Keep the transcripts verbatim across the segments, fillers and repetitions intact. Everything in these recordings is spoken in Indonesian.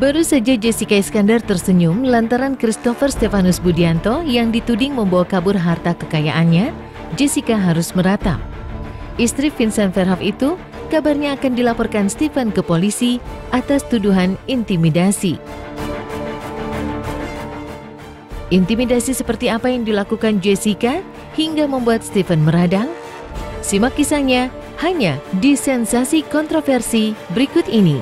Baru saja Jessica Iskandar tersenyum lantaran Christopher Stefanus Budianto yang dituding membawa kabur harta kekayaannya, Jessica harus meratap. Istri Vincent Verhof itu kabarnya akan dilaporkan Stefan ke polisi atas tuduhan intimidasi. Intimidasi seperti apa yang dilakukan Jessica hingga membuat Stefan meradang? Simak kisahnya hanya di Sensasi Kontroversi berikut ini.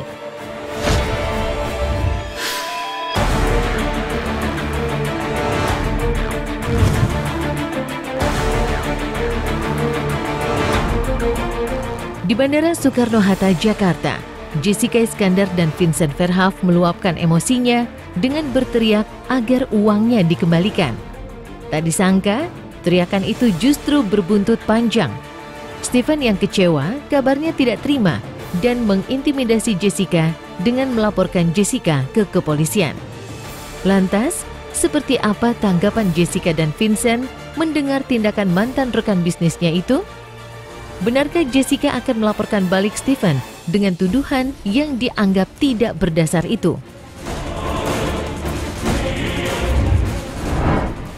Di Bandara Soekarno-Hatta, Jakarta, Jessica Iskandar dan Vincent Verhof meluapkan emosinya dengan berteriak agar uangnya dikembalikan. Tak disangka, teriakan itu justru berbuntut panjang. Stefan yang kecewa kabarnya tidak terima dan mengintimidasi Jessica dengan melaporkan Jessica ke kepolisian. Lantas, seperti apa tanggapan Jessica dan Vincent mendengar tindakan mantan rekan bisnisnya itu? Benarkah Jessica akan melaporkan balik Stefan dengan tuduhan yang dianggap tidak berdasar itu?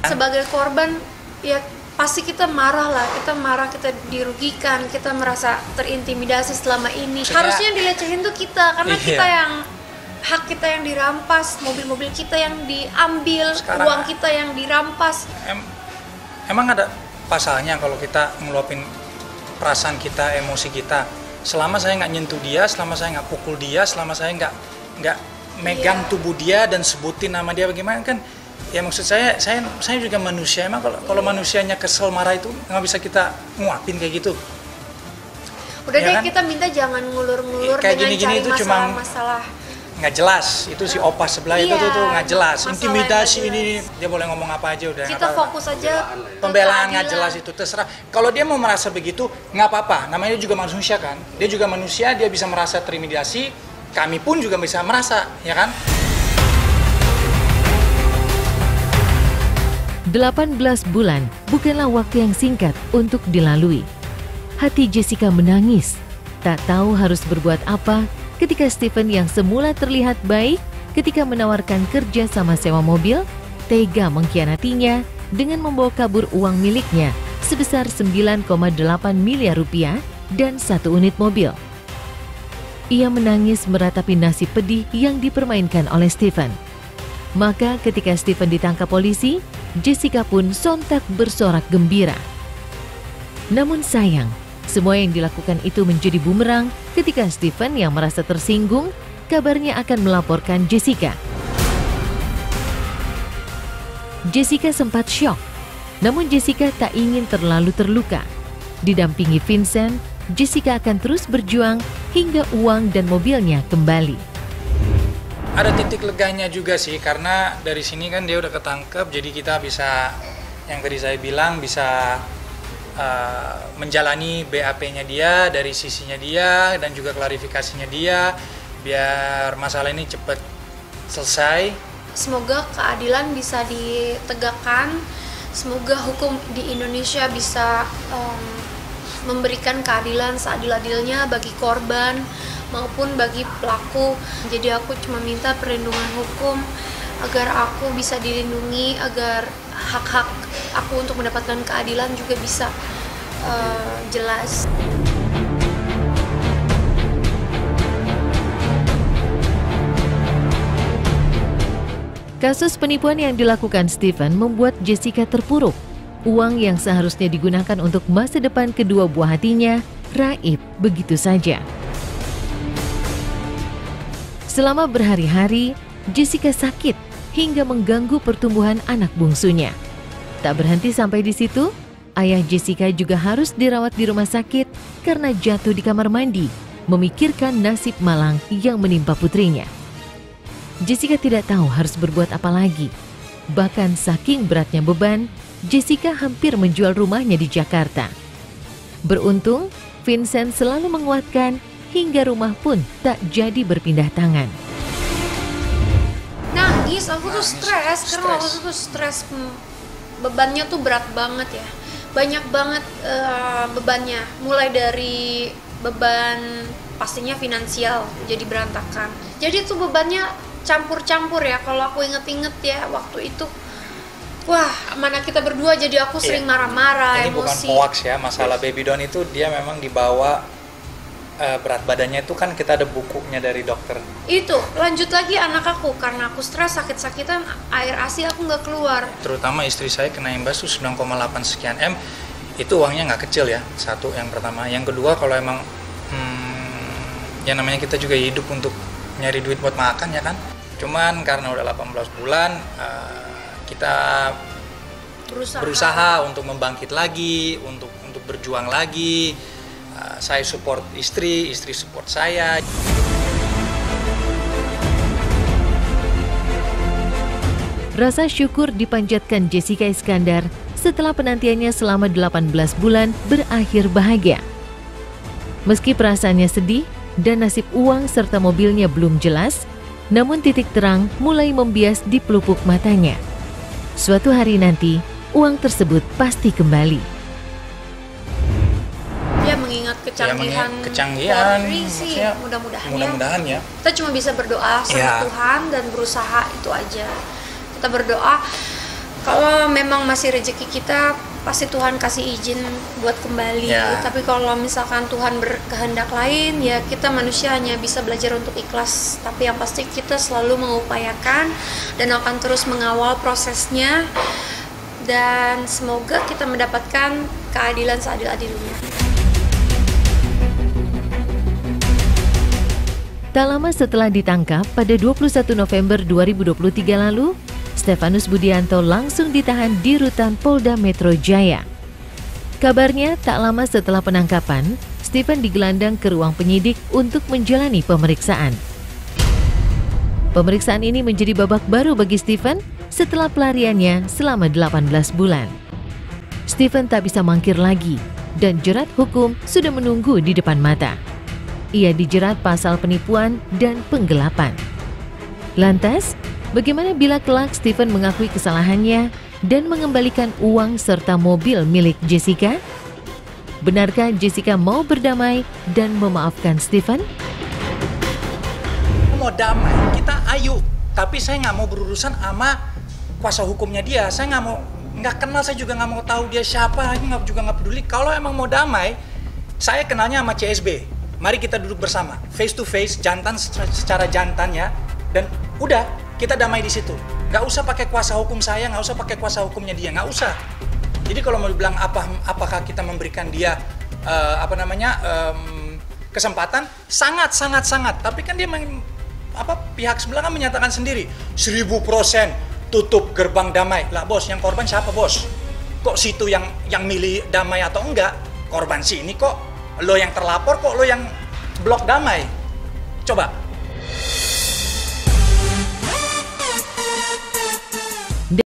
Sebagai korban, ya pasti kita marah lah. Kita marah, kita dirugikan, kita merasa terintimidasi selama ini. Harusnya yang dilecehin tuh kita, karena kita yang hak kita yang dirampas, mobil-mobil kita yang diambil, sekarang uang kita yang dirampas. Em, emang ada pasalnya kalau kita ngeluapin perasaan kita, emosi kita, selama saya nggak nyentuh dia, selama saya nggak pukul dia, selama saya nggak nggak megang yeah. tubuh dia dan sebutin nama dia, bagaimana kan? Ya maksud saya, saya saya juga manusia, emang kalau yeah. kalau manusianya kesel marah itu nggak bisa kita nguapin kayak gitu. Udah ya deh kan? Kita minta jangan ngulur-ngulur ya, dengan gini-gini cari itu masalah-masalah. Nggak jelas, itu si opa sebelah iya, itu tuh nggak jelas, intimidasi ini, dia boleh ngomong apa aja udah. Kita fokus aja pembelaan nggak jelas itu, terserah. Kalau dia mau merasa begitu, nggak apa-apa, namanya juga manusia kan. Dia juga manusia, dia bisa merasa terintimidasi, kami pun juga bisa merasa, ya kan? delapan belas bulan bukanlah waktu yang singkat untuk dilalui. Hati Jessica menangis, tak tahu harus berbuat apa, ketika Stefan yang semula terlihat baik ketika menawarkan kerja sama sewa mobil, tega mengkhianatinya dengan membawa kabur uang miliknya sebesar sembilan koma delapan miliar rupiah dan satu unit mobil. Ia menangis meratapi nasib pedih yang dipermainkan oleh Stefan. Maka ketika Stefan ditangkap polisi, Jessica pun sontak bersorak gembira. Namun sayang, semua yang dilakukan itu menjadi bumerang ketika Stefan yang merasa tersinggung kabarnya akan melaporkan Jessica. Jessica sempat syok, namun Jessica tak ingin terlalu terluka. Didampingi Vincent, Jessica akan terus berjuang hingga uang dan mobilnya kembali. Ada titik leganya juga sih, karena dari sini kan dia udah ketangkep, jadi kita bisa, yang tadi saya bilang, bisa Uh, menjalani B A P-nya dia dari sisinya dia dan juga klarifikasinya dia biar masalah ini cepat selesai. Semoga keadilan bisa ditegakkan, semoga hukum di Indonesia bisa um, memberikan keadilan seadil-adilnya bagi korban maupun bagi pelaku. Jadi aku cuma minta perlindungan hukum agar aku bisa dilindungi, agar hak-hak aku untuk mendapatkan keadilan juga bisa uh, jelas. Kasus penipuan yang dilakukan Stefan membuat Jessica terpuruk. Uang yang seharusnya digunakan untuk masa depan kedua buah hatinya raib begitu saja. Selama berhari-hari, Jessica sakit hingga mengganggu pertumbuhan anak bungsunya. Tak berhenti sampai di situ, ayah Jessica juga harus dirawat di rumah sakit karena jatuh di kamar mandi, memikirkan nasib malang yang menimpa putrinya. Jessica tidak tahu harus berbuat apa lagi. Bahkan saking beratnya beban, Jessica hampir menjual rumahnya di Jakarta. Beruntung, Vincent selalu menguatkan hingga rumah pun tak jadi berpindah tangan. Nangis, aku tuh stres, karena aku tuh stres. Bebannya tuh berat banget ya, banyak banget uh, bebannya. Mulai dari beban pastinya finansial jadi berantakan. Jadi tuh bebannya campur-campur ya kalau aku inget-inget ya waktu itu. Wah, mana kita berdua, jadi aku sering marah-marah, iya. emosi. Ini bukan hoax ya, masalah baby down itu dia memang dibawa uh, berat badannya itu kan kita ada bukunya dari dokter. Itu, lanjut lagi anak aku, karena aku stres sakit-sakitan, air A S I aku nggak keluar. Terutama istri saya kena imbas tuh sembilan koma delapan sekian M, itu uangnya nggak kecil ya, satu yang pertama. Yang kedua kalau emang, hmm, ya namanya kita juga hidup untuk nyari duit buat makan ya kan. Cuman karena udah delapan belas bulan, uh, kita berusaha. berusaha untuk membangkit lagi, untuk untuk berjuang lagi. Uh, saya support istri, istri support saya. Rasa syukur dipanjatkan Jessica Iskandar setelah penantiannya selama delapan belas bulan berakhir bahagia. Meski perasaannya sedih dan nasib uang serta mobilnya belum jelas, namun titik terang mulai membias di pelupuk matanya. Suatu hari nanti, uang tersebut pasti kembali. Ya, mengingat kecanggihan, ya, kecanggihan sih, mudah-mudahan mudah ya. Kita cuma bisa berdoa sama ya. Tuhan dan berusaha, itu aja. Kita berdoa, kalau memang masih rezeki kita, pasti Tuhan kasih izin buat kembali. Ya. Tapi kalau misalkan Tuhan berkehendak lain, ya kita manusia hanya bisa belajar untuk ikhlas. Tapi yang pasti kita selalu mengupayakan dan akan terus mengawal prosesnya. Dan semoga kita mendapatkan keadilan seadil-adilnya. Tak lama setelah ditangkap pada dua puluh satu November dua ribu dua puluh tiga lalu, Stefanus Budianto langsung ditahan di rutan Polda Metro Jaya. Kabarnya, tak lama setelah penangkapan, Stefan digelandang ke ruang penyidik untuk menjalani pemeriksaan. Pemeriksaan ini menjadi babak baru bagi Stefan setelah pelariannya selama delapan belas bulan. Stefan tak bisa mangkir lagi dan jerat hukum sudah menunggu di depan mata. Ia dijerat pasal penipuan dan penggelapan. Lantas, bagaimana bila kelak Stefan mengakui kesalahannya dan mengembalikan uang serta mobil milik Jessica? Benarkah Jessica mau berdamai dan memaafkan Stefan? Mau damai, kita ayo. Tapi saya nggak mau berurusan sama kuasa hukumnya dia. Saya nggak mau, nggak kenal, saya juga nggak mau tahu dia siapa. Ini juga nggak peduli. Kalau emang mau damai, saya kenalnya sama C S B. Mari kita duduk bersama, face to face, jantan secara jantan ya. Dan udah. Kita damai di situ, nggak usah pakai kuasa hukum saya, nggak usah pakai kuasa hukumnya dia, nggak usah. Jadi kalau mau bilang apa, apakah kita memberikan dia uh, apa namanya um, kesempatan, sangat sangat sangat. Tapi kan dia main, apa pihak sebelah kan menyatakan sendiri, seribu persen tutup gerbang damai. Lah bos, yang korban siapa bos? Kok situ yang yang milih damai atau enggak? Korban sih ini kok, lo yang terlapor kok lo yang blok damai? Coba.